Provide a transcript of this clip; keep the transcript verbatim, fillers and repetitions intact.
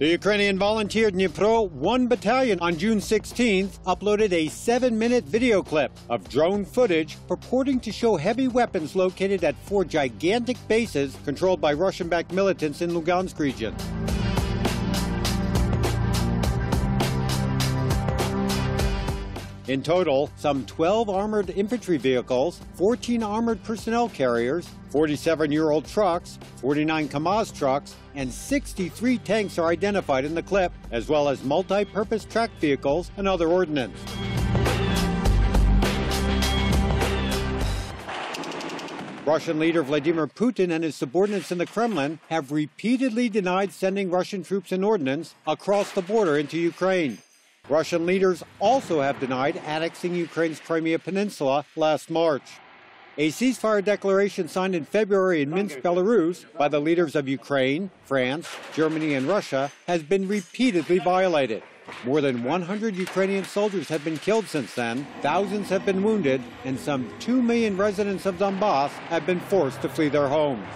The Ukrainian volunteer Dnipro one battalion on June sixteenth uploaded a seven minute video clip of drone footage purporting to show heavy weapons located at four gigantic bases controlled by Russian-backed militants in Lugansk region. In total, some twelve armored infantry vehicles, fourteen armored personnel carriers, forty-seven year old trucks, forty-nine Kamaz trucks, and sixty-three tanks are identified in the clip, as well as multi-purpose track vehicles and other ordnance. Russian leader Vladimir Putin and his subordinates in the Kremlin have repeatedly denied sending Russian troops and ordnance across the border into Ukraine. Russian leaders also have denied annexing Ukraine's Crimea Peninsula last March. A ceasefire declaration signed in February in Minsk, Belarus, by the leaders of Ukraine, France, Germany, and Russia has been repeatedly violated. More than one hundred Ukrainian soldiers have been killed since then, thousands have been wounded, and some two million residents of Donbass have been forced to flee their homes.